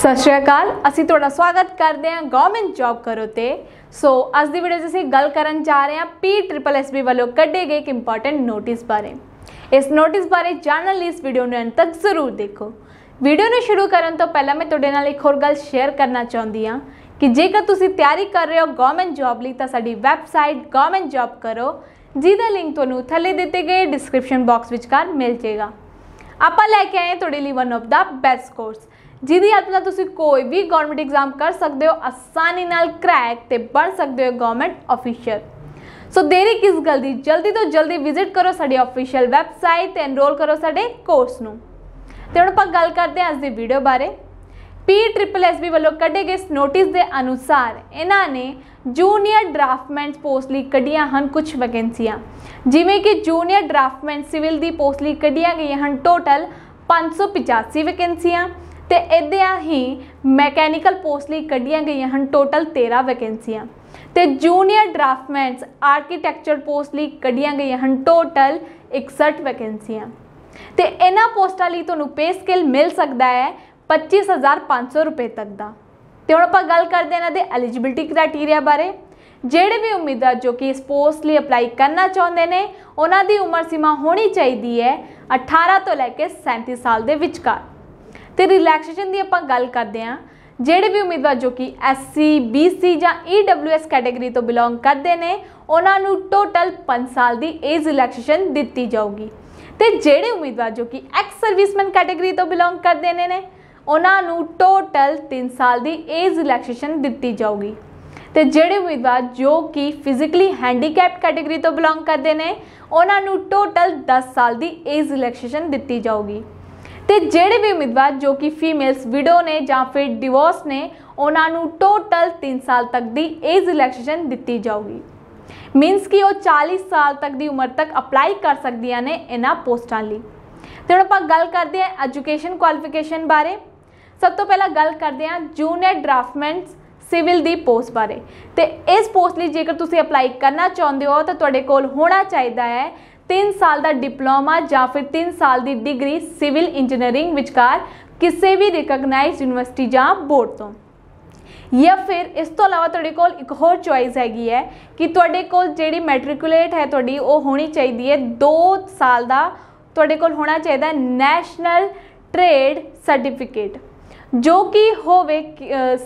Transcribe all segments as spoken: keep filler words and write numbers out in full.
सत श्री अकाल। असीं तुहाडा स्वागत करदे हां गवर्नमेंट जॉब करो ते। सो अज दी वीडियो असीं गल करन जा रहे हां पी ट्रिपल एस बी वालों कढे गए एक इंपॉर्टेंट नोटिस बारे। इस नोटिस बारे जानने लई इस वीडियो नूं अंत तक जरूर देखो। वीडियो नूं शुरू करन तो पहला मैं तुहाडे नाल एक होर गल शेयर करना चाहुंदी हां कि जेकर तुसीं तैयारी कर रहे हो गवर्नमेंट जॉब लई तां साडी वैबसाइट गवर्नमेंट जॉब करो जिहदा लिंक तुहानूं थल्ले दित्ते गए डिस्क्रिप्शन बॉक्स विचकार मिल जाएगा। आपां लैके आए तुहाडे लई one of the best course जिहदी हेल्प नाल तुसीं कोई भी गवर्नमेंट एग्जाम कर सकते हो, आसानी नाल क्रैक ते बन सकते हो गवर्नमेंट ऑफिशियल। सो देरी किस गल दी, जल्दी तो जल्दी विजिट करो साडी ऑफिशियल वैबसाइट ते एनरोल करो साडे कोर्स नूं। ते हुण आपां गल करदे हां अज दी वीडियो बारे। पी ट्रिपल एस बी वालों कढे गए इस नोटिस दे अनुसार इन्हां ने जूनियर ड्राफ्टमैन पोस्ट लई कढियां हन कुछ वैकेंसियां, जिवें कि जूनियर ड्राफ्टमैन सिविल दी पोस्ट लई कढियां गईयां हन टोटल पाँच सौ पचासी वैकेंसियां ते इद्या ही मैकेनिकल पोस्ट लई कढियां गईयां हन टोटल तेरह वैकेंसियां ते जूनियर ड्राफ्टमैन्स आर्किटेक्चर पोस्ट लई कढियां गईयां हन टोटल इकसठ वैकेंसियां ते इन्हां पोस्टां लई तुहानूं पे स्केल मिल सकदा है पच्चीस हज़ार पाँच सौ रुपये तक का। तो हुण आपां गल करदे इन्हां दे एलिजिबिलिटी क्राइटेरिया बारे। जिहड़े भी उम्मीदवार जो कि इस पोस्ट लई अपलाई करना चाहुंदे ने उन्हां दी उमर सीमा होनी चाहिदी है अठारह तो लैके सैंतीस साल दे विचकार। तो रिलैक्सेशन की आपां गल करदे हां, जिहड़े भी उम्मीदवार जो कि एस सी बी सी या ई डब्ल्यू एस कैटेगरी तो बिलोंग करते हैं उन्हां नूं टोटल पाँच साल की एज रिलैक्सेशन दी जाऊगी। तो जिहड़े उम्मीदवार जो कि एक्स सर्विसमैन कैटेगरी तो बिलोंग करते हैं उन्हां नूं टोटल तीन साल की एज रिलैक्सेशन दी जाऊगी। तो जिहड़े उम्मीदवार जो कि फिजिकली हैंडीकैप्ड कैटेगरी तो बिलोंग करते हैं उन्हां नूं टोटल दस साल की एज रिलैक्सेशन दी जाऊगी। तो जिहड़े भी उम्मीदवार जो कि फीमेल्स विडो ने या फिर डिवोर्स ने उन्होंने टोटल तीन साल तक की एज रिलैक्सेशन दी जाऊगी। मीनस कि वह चालीस साल तक की उम्र तक अपलाई कर सकदियां ने इन्हां पोस्टां लई। ते हुण आपां गल करदे हां एजुकेशन क्वालिफिकेशन बारे। सब तो पहला गल करदे हां जूनियर ड्राफ्टमैन्स सिविल दी पोस्ट बारे। तो इस पोस्ट लई जेकर तुसीं अपलाई करना चाहुंदे हो तो तुहाडे कोल होना चाहिदा है तीन साल का डिप्लोमा या फिर तीन साल की डिग्री सिविल इंजीनियरिंग विचकार किसी भी रिकगनाइज यूनिवर्सिटी या बोर्ड तो, या फिर इस तो अलावा तुहाडे कोल एक होर चॉइस हैगी है कि तुहाडे कोल जिहड़ी मैट्रिकुलेट है तुहाडी वो होनी चाहिए दो साल का तुहाडे कोल होना चाहिए नैशनल ट्रेड सर्टिफिकेट जो कि होवे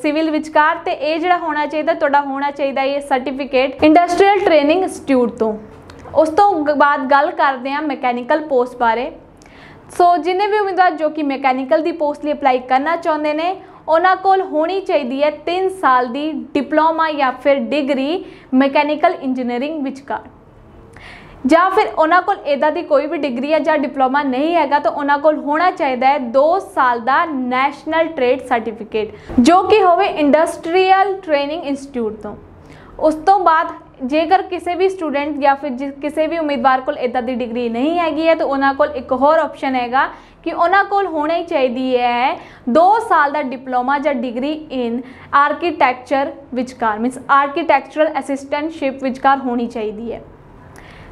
सिविल विचकार। ते ये जिहड़ा होना चाहिए तुहाडा होना चाहिए ये सर्टिफिकेट इंडस्ट्रीयल ट्रेनिंग इंस्टीट्यूट तो। उस तो बाद गल करते हैं मैकेनिकल पोस्ट बारे। सो जिन्हें भी उम्मीदवार जो कि मैकेनिकल की पोस्ट लिए अपलाई करना चाहते हैं उन्होंने कोल होनी चाहिए तीन साल की डिप्लोमा या फिर डिग्री मैकेनिकल इंजीनियरिंग विचकार, या फिर उन्होंने कोल इदा दी कोई भी डिग्री है या डिप्लोमा नहीं है तो उन्होंने कोल होना चाहिए दो साल का नैशनल ट्रेड सर्टिफिकेट जो कि होवे इंडस्ट्रीयल ट्रेनिंग इंस्टीट्यूट तो। उस तो बाद जेकर किसी भी स्टूडेंट या फिर किसी भी उम्मीदवार को इदा की डिग्री नहीं हैगी है तो उन्होंने को एक होर ऑप्शन हैगा कि उन्होंने को होना ही चाहिए है दो साल का डिप्लोमा या डिग्री इन आर्किटेक्चर विचकार मीनस आर्किटेक्चरल असिस्टेंटशिप विचकार होनी चाहिए है।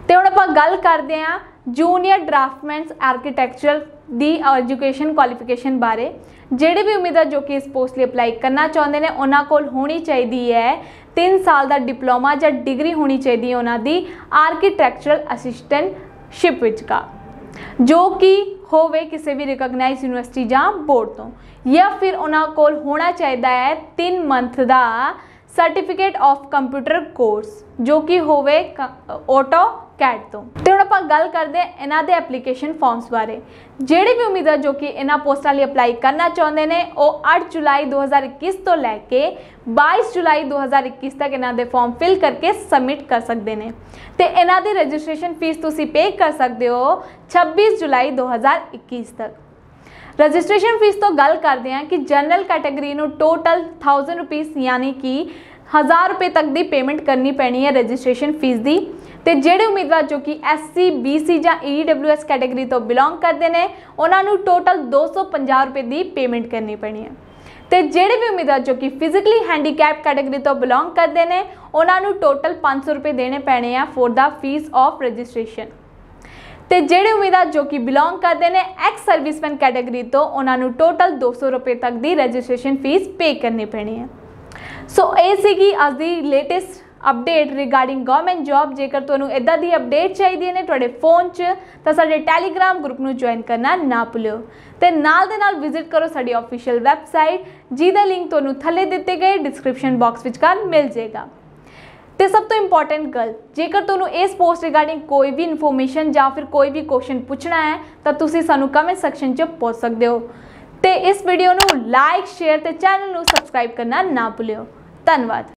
तो हुण आपां गल करदे हां जूनियर ड्राफ्टमैन्स आर्किटेक्चरल दी एजुकेशन क्वालिफिकेशन बारे। जिहड़े भी उम्मीदवार जो कि इस पोस्ट लिए अपलाई करना चाहते हैं उन्होंने को होनी चाहिए है तीन साल का डिप्लोमा या डिग्री होनी चाहिए उन्होंने आर्किटेक्चरल असिस्टेंटशिप विचकार जो कि होवे किसी भी रिकगनाइज यूनिवर्सिटी या बोर्ड तो, या फिर उन्होंने को होना चाहिए है तीन मंथ का सर्टिफिकेट ऑफ कंप्यूटर कोर्स जो कि होवे ऑटो कैट तो। तो हुण आपां गल करदे हां इन्हां दे एप्लीकेशन फॉर्म्स बारे। जिहड़े भी उम्मीदवार जो कि इन्हां पोस्टां लई अपलाई करना चाहुंदे ने ओह आठ जुलाई दो हज़ार इक्कीस तो लैके बाईस जुलाई दो हज़ार इक्कीस तक इन्हां दे फॉर्म फिल करके सबमिट कर सकदे ने। ते इन्हां दी रजिस्ट्रेशन फीस तुसीं पे कर सकदे हो छब्बीस जुलाई दो हज़ार इक्कीस तक। रजिस्ट्रेशन फीस तो गल करते हैं कि जनरल कैटेगरी नूं टोटल थाउजेंड रुपीस यानी कि हज़ार रुपये तक की पेमेंट करनी पैनी है रजिस्ट्रेशन फीस की। तो जिहड़े उम्मीदवार जो कि एस सी बी सी या ई डब्ल्यू एस कैटेगरी तो बिलोंग करते हैं उन्होंने टोटल दो सौ पंजाह रुपये की पेमेंट करनी पैनी है। तो जिहड़े भी उम्मीदवार जो कि फिजिकली हैंडीकैप कैटेगरी तो बिलोंग करते हैं उन्होंने टोटल पाँच सौ रुपये देने पैने हैं for the fees of registration. ते जेड़े उम्मीदवार जो कि बिलोंग करते हैं एक्स सर्विसमैन कैटेगरी तो उन्होंने टोटल दो सौ रुपये तक की रजिस्ट्रेशन फीस पे करनी पैनी है। सो ये सीगी अज दी latest update regarding government job. जेकर तुहानू इदां दी अपडेट चाहिए ने तुहाडे फोन च तां साडे टैलीग्राम ग्रुप नू ज्वाइन करना ना भुल्लिओ ते नाल दे नाल विजिट करो साडी ऑफिशियल वैबसाइट जिहदा लिंक तुहानू थल्ले दित्ते गए डिस्क्रिप्शन बॉक्स विच कर मिल जाएगा। तो सब तो इंपॉर्टेंट गल जेकर तुहानू इस पोस्ट रिगार्डिंग कोई भी इन्फॉर्मेशन या फिर कोई भी क्वेश्चन पूछना है तो तुसीं सानू कमेंट सैक्शन च पुछ सकदे हो। तो इस वीडियो नू लाइक शेयर ते चैनल नू सबसक्राइब करना ना भुल्लिओ। धन्नवाद।